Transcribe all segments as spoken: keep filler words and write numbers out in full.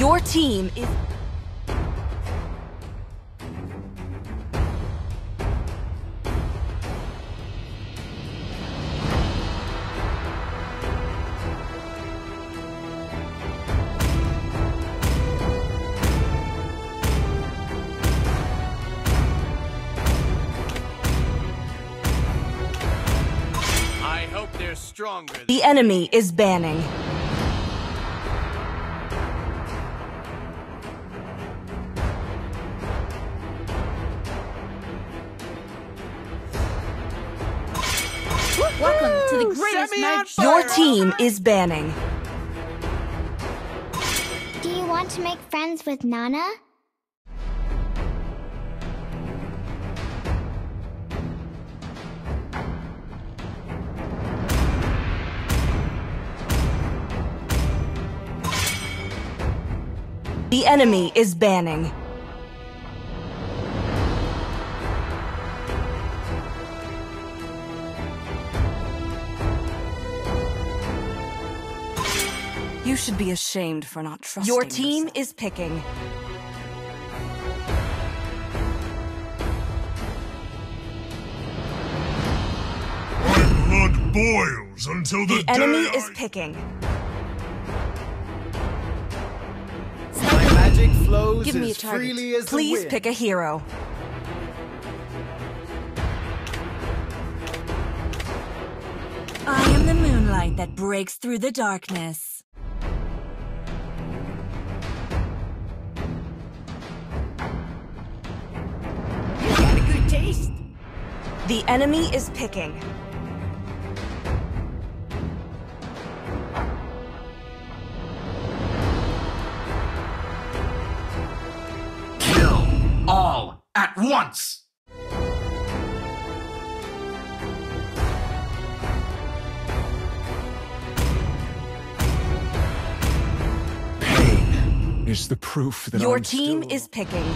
Your team is... The enemy is banning. Welcome to the greatest match. Your team is banning. Do you want to make friends with Nana? The enemy is banning. You should be ashamed for not trusting yourself. Your team is picking. My blood boils until the, the day enemy I... is picking. Flows Give me a target. Please pick a hero. I am the moonlight that breaks through the darkness. You got a good taste. The enemy is picking. At once! Pain is the proof that your I'm team still... is picking.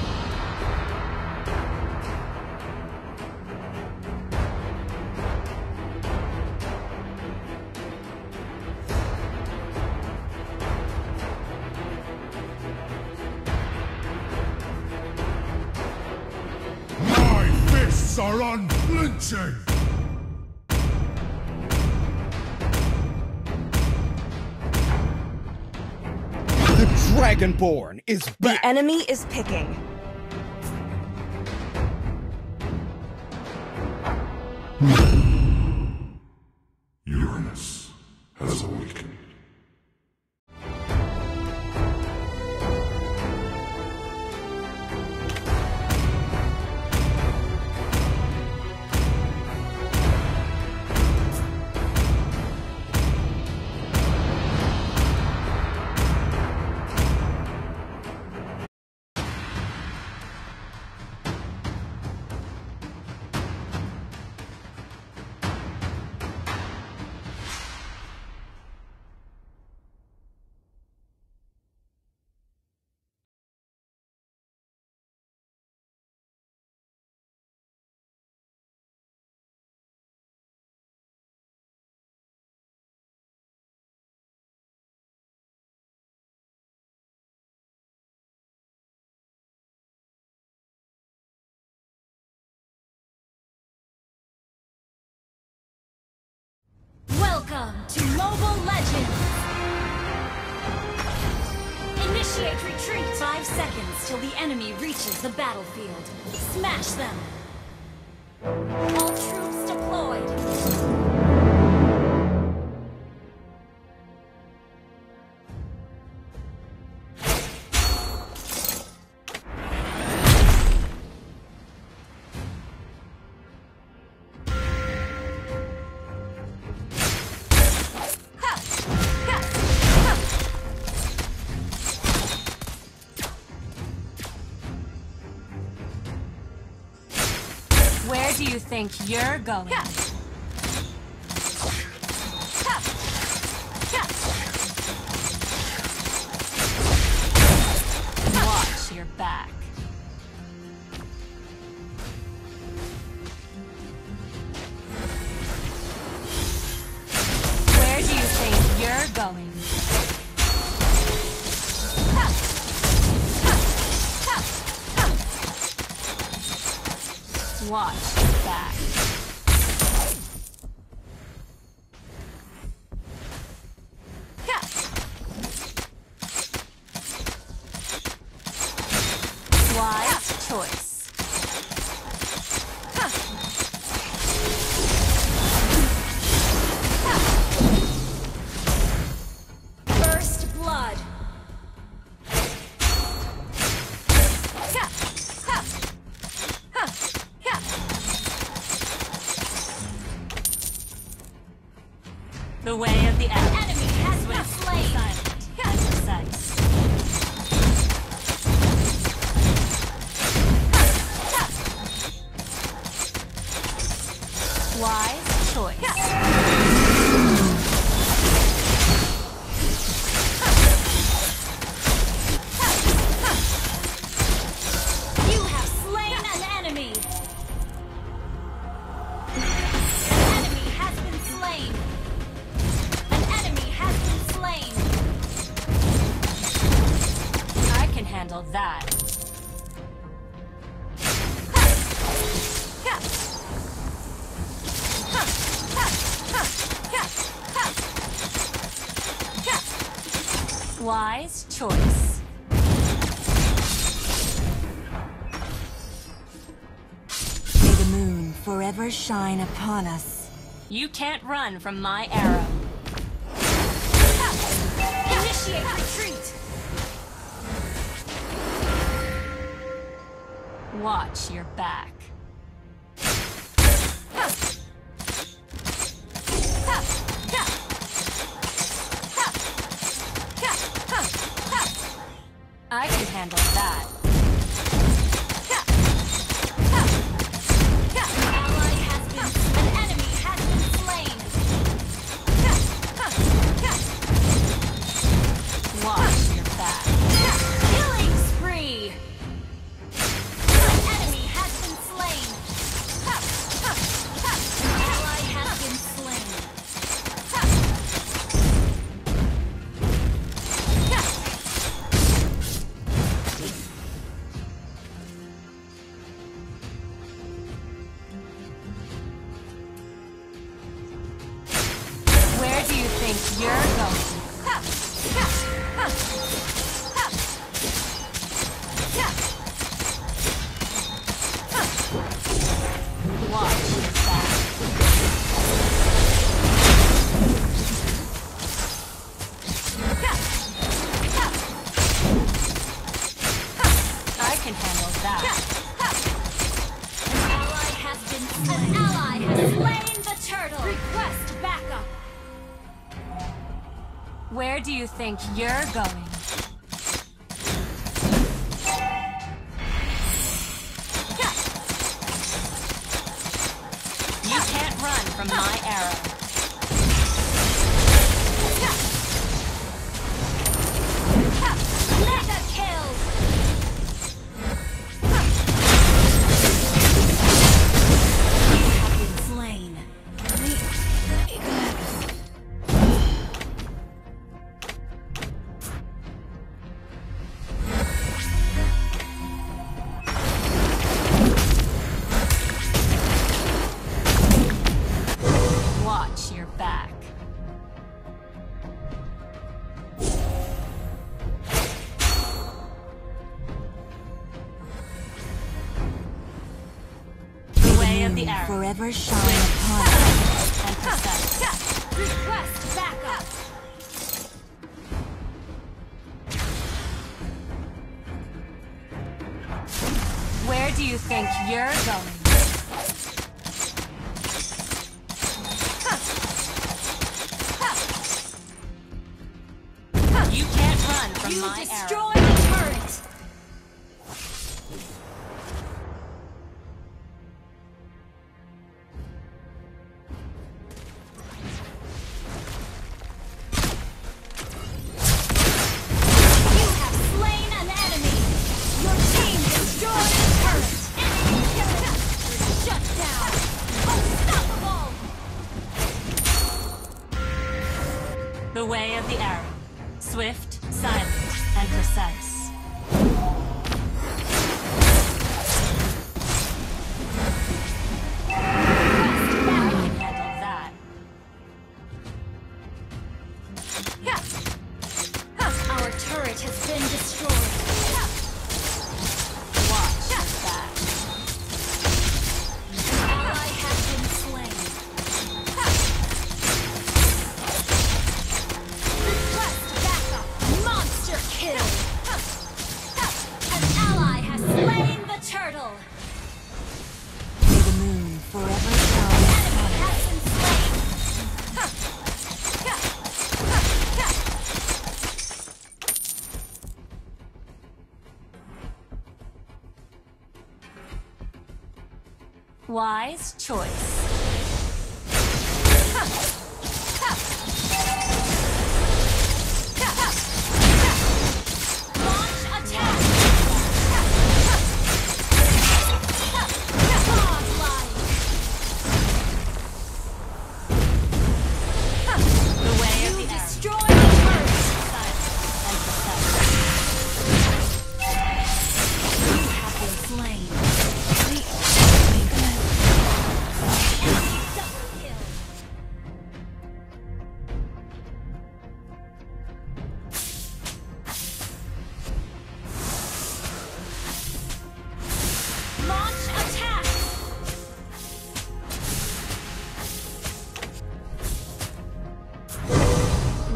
Are unflinching. The Dragonborn is back. The enemy is picking. Uranus has awakened. Welcome to Mobile Legends! Initiate retreat! Five seconds till the enemy reaches the battlefield. Smash them! All troops deployed! Where do you think you're going? Yeah. Yeah. Watch your back. Where do you think you're going? Yeah. Watch back. Wise choice. The way of the enemy, enemy has been slain. Silent. Yes. Wise choice. Yes. You have slain yes. an enemy. An enemy has been slain. Handle that. Wise choice. May the moon forever shine upon us. You can't run from my arrow. Initiate retreat. Watch your back. I can handle that. You're going. Watch that. I can handle that. An ally has been slain. An ally has slain the turtle. Request backup. Where do you think you're going? You can't run from my arrow. Mega kill! You have been slain. The arrow. Forever shine upon us. Emphasize. Request backup. Where do you think you're going? You can't run from you my arrow. You destroy the turret. The way of the arrow. Swift, silent, and precise. turret has been destroyed. Watch that. An ally has been slain. Request backup. Monster kill. An ally has slain the turtle. May the moon forever shine. Enemy has been slain. Wise choice.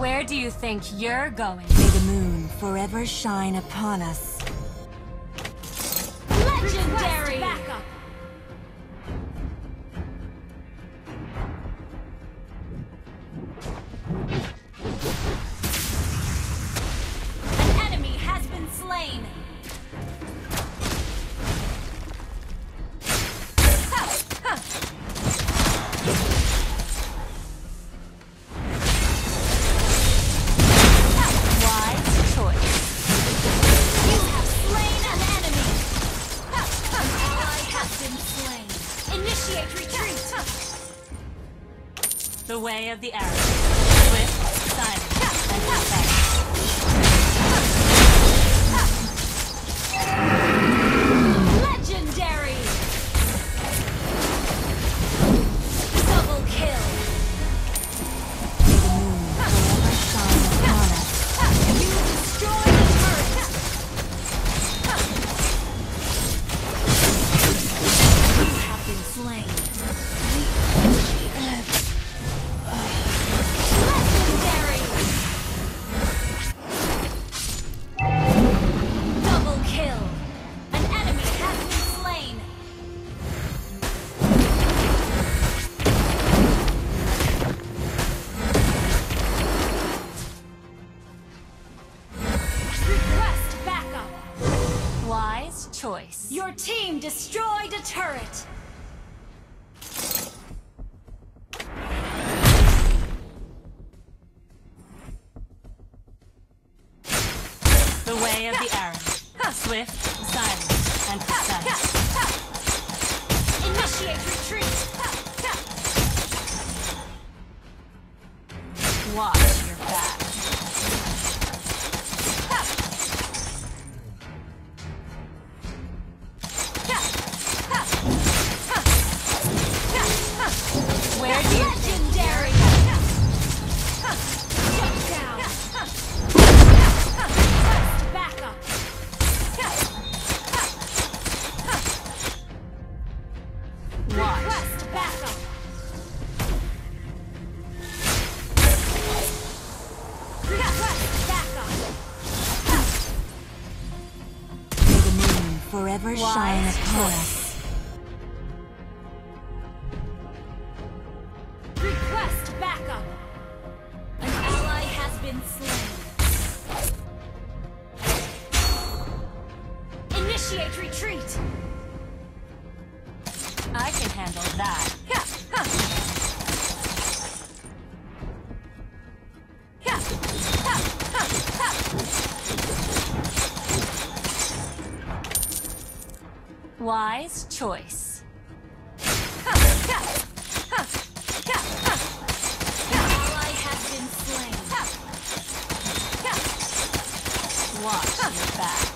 Where do you think you're going? May the moon forever shine upon us. Legendary! Backup. An enemy has been slain. The way of the arrow, with silence and respect. Legendary! Double kill. The moon forever shines upon us. You destroy the turret. You have been slain. The earth. Choice. Your team destroyed a turret. The way of the arrow. Swift, silent, and precise. Initiate retreat. Watch your back. Forever Wise shine upon us. Request backup. An ally has been slain. Initiate retreat. I can handle that. Wise choice. An ally has been slain. Watch your back.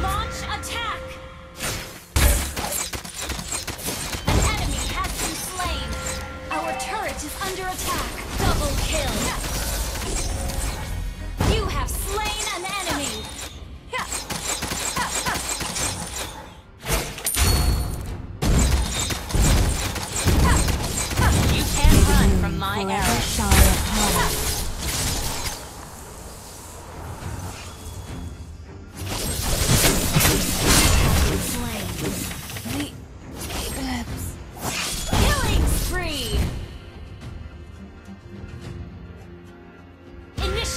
Launch attack. An enemy has been slain. Our turret is under attack. Double kill.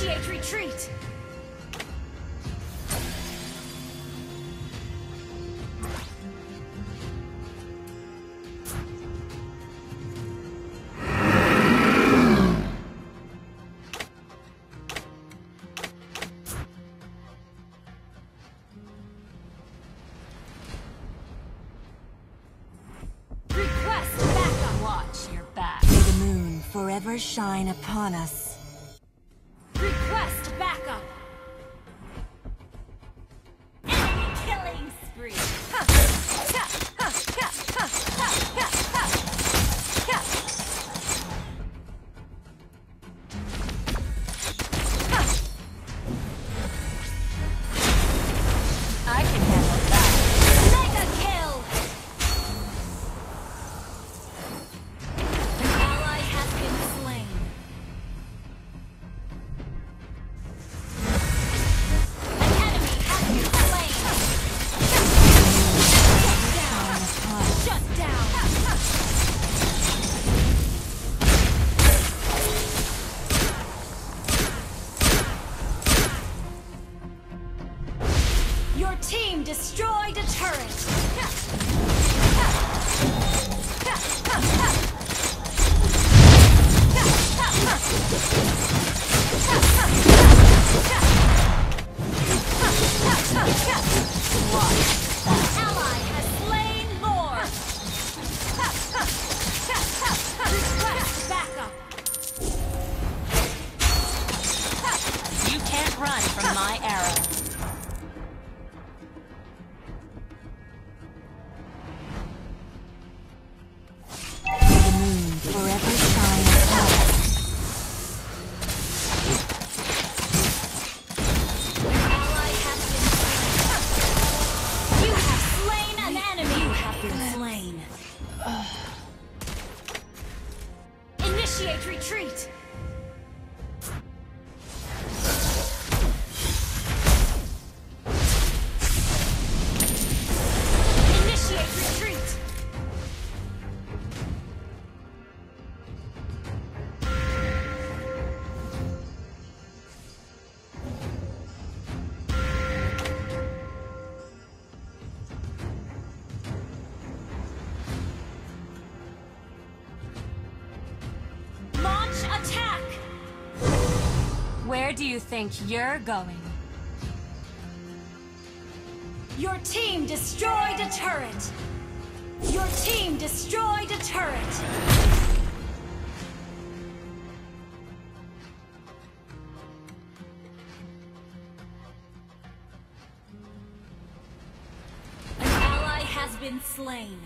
Initiate retreat. Forever shine upon us. Request backup. Enemy killing spree. I can handle that. Mega kill. Your team destroyed a turret! An ally has slain Lord! Request backup! You can't run from my arrow! Initiate retreat! Initiate retreat! Attack! Where do you think you're going? Your team destroyed a turret! Your team destroyed a turret! An ally has been slain.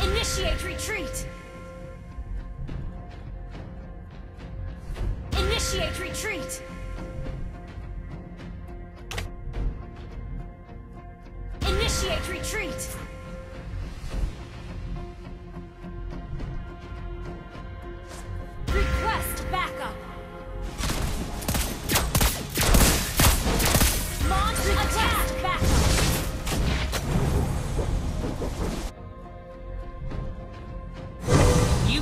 Initiate retreat! Initiate retreat! Initiate retreat! Request backup! Launch attack!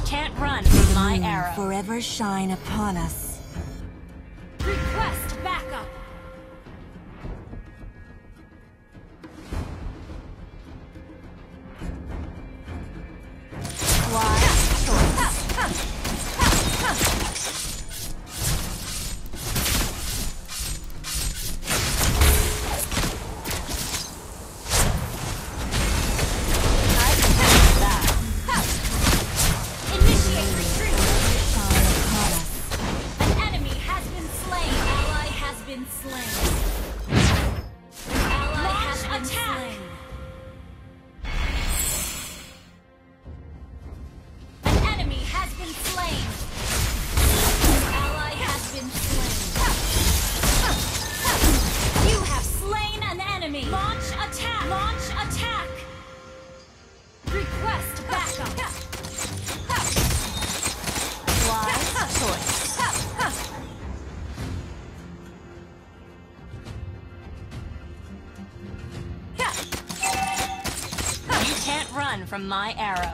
Can't run from my arrow. Forever shine upon us. Request backup. An run from my arrow.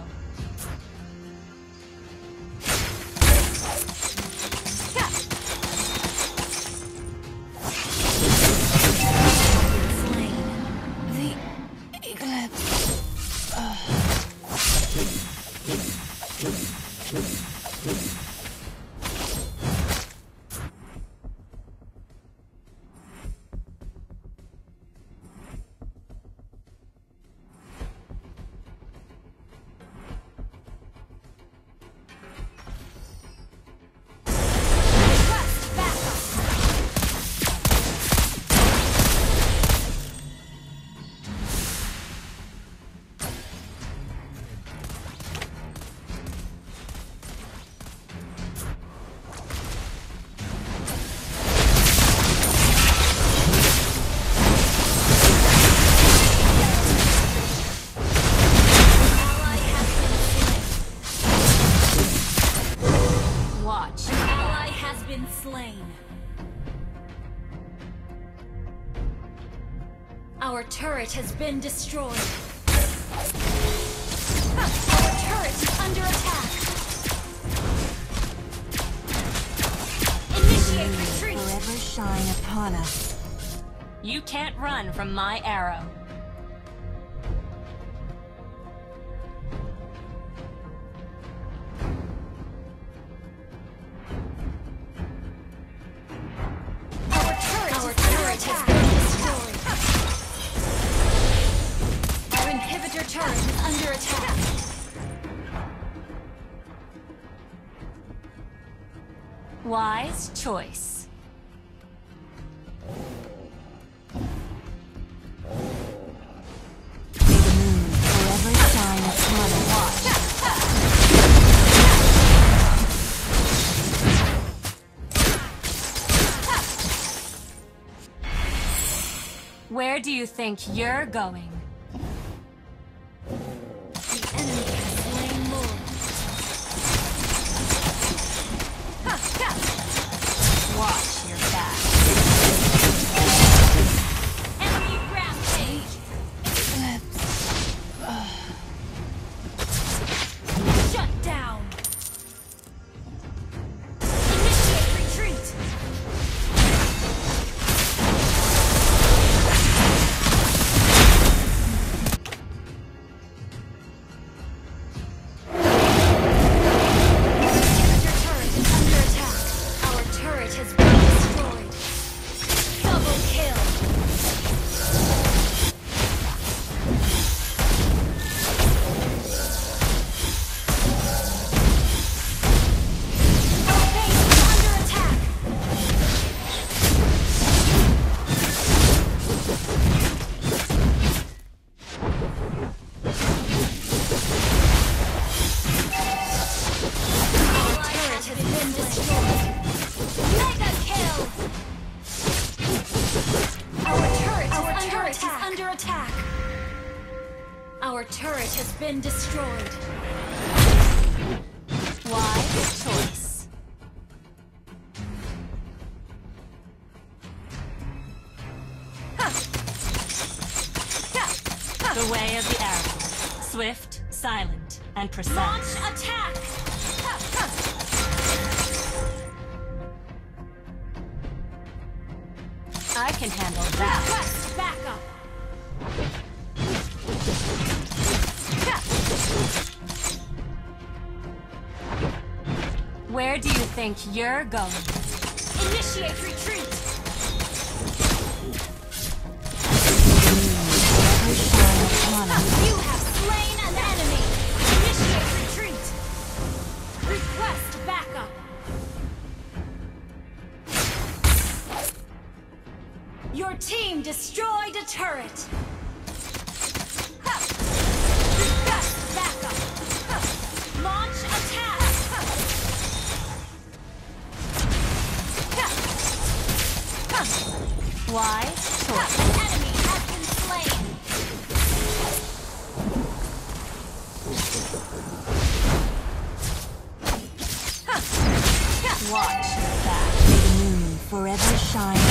Our turret has been destroyed. Our turret is under attack. Initiate retreat. Forever shine upon us. You can't run from my arrow. Wise choice. May the moon forever shine upon us. Where do you think you're going? Our turret has been destroyed. Wise choice. The way of the arrow. Swift, silent, and precise. Launch attack! I can handle that. Request backup! Where do you think you're going? Initiate retreat! You have slain an enemy! Initiate retreat! Request backup! Your team destroyed a turret! Request backup! Launch attack! Why? An enemy has been slain. Watch your back. May the moon forever shine.